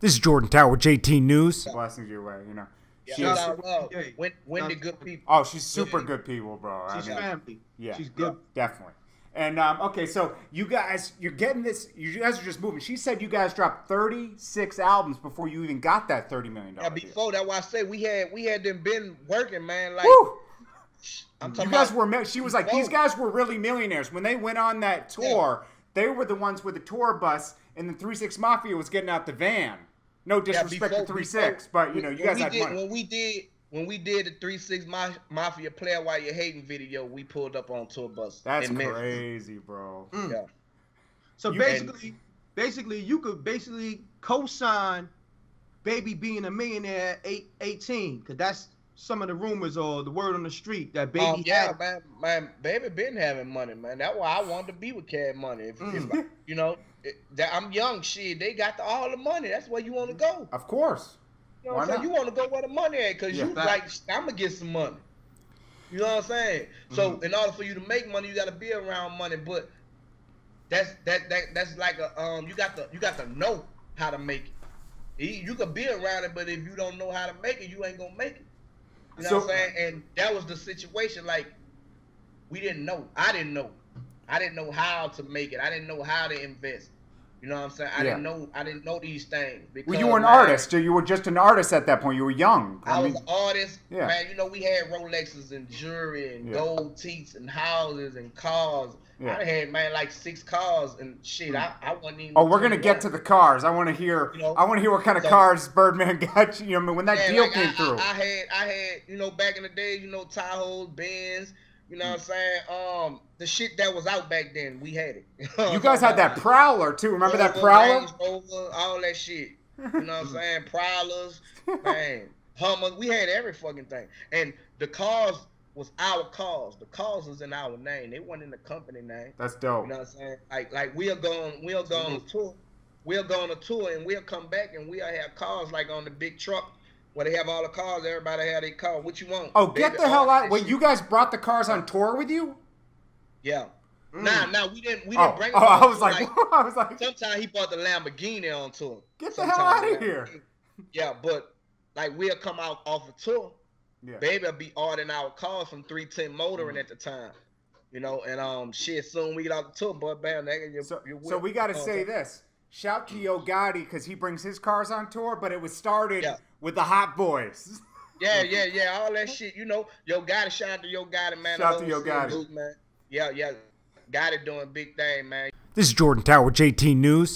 This is Jordan Tower with JT News. Blessings your way, you know. When the good people. Oh, she's super good people, bro. She's family. Yeah, she's good, definitely. And okay, so you guys, you're getting this. You guys are just moving. She said you guys dropped 36 albums before you even got that $30 million. Yeah, before that, why I say we had them been working, man. Like, woo! I'm talking. You guys were. She was like, these guys were really millionaires when they went on that tour. Yeah. They were the ones with the tour bus, and the 3 6 Mafia was getting out the van. No disrespect to 3 6, but you know you guys had money. When we did the 3 6 Mafia "Player While You're Hating" video, we pulled up on tour bus. That's crazy, bro. Mm. Yeah. So basically, you could basically co-sign Baby being a millionaire at 18, because that's some of the rumors or the word on the street that Baby. Man, Baby been having money, man. That's why I wanted to be with Cash Money. If you know. I'm young, shit. They got all the money. That's where you want to go. Of course. You know what I'm saying? You want to go where the money at, because you like, I'm going to get some money. You know what I'm saying? Mm-hmm. So in order for you to make money, you got to be around money. But that's like a you got to know how to make it. You could be around it, but if you don't know how to make it, you ain't gonna make it. You know what I'm saying? And that was the situation. Like, we didn't know. I didn't know. I didn't know how to make it. I didn't know how to invest. You know what I'm saying? I didn't know these things. Well, you were an artist. You were just an artist at that point. You were young. I mean, was an artist. Yeah. Man, you know, we had Rolexes and jewelry and gold teeth and houses and cars. Yeah. I had, man, like 6 cars and shit. I wasn't even. Oh, we're gonna get to the cars. I want to hear. You know, I want to hear what kind of cars Birdman got you. You know, I mean, when that deal like came through. I had, you know, back in the day, you know, Tahoes, Benz. You know what I'm saying? The shit that was out back then, we had it. You guys had that Prowler too. Remember that Prowler? Over, all that shit. You know what I'm saying? Prowlers, man, Hummers. We had every fucking thing. And the cars was our cars. The cars was in our name. They weren't in the company name. That's dope. You know what I'm saying? Like we'll go on a tour, and we'll come back, and we'll have cars like on the big truck. Well, they have all the cars. Everybody had their car. What you want? Oh, get the hell out! Wait, you guys brought the cars on tour with you? Yeah. Mm. Nah, we didn't bring. Them on. I was like. Sometimes he bought the Lamborghini on tour. Get the hell out of here! Yeah, but like we'll come out off a tour. Yeah. Baby, I'll be ordering our cars from 310 Motoring at the time. You know, and shit. Soon we get off the tour, but bam, so we got to say this. Shout to Yo Gotti because he brings his cars on tour, but it was started with the Hot Boys. Yeah, all that shit. You know, Yo Gotti, shout out to Yo Gotti, man. Shout out to Yo Gotti, man. Yeah, Gotti doing big thing, man. This is Jordan Tower with JT News.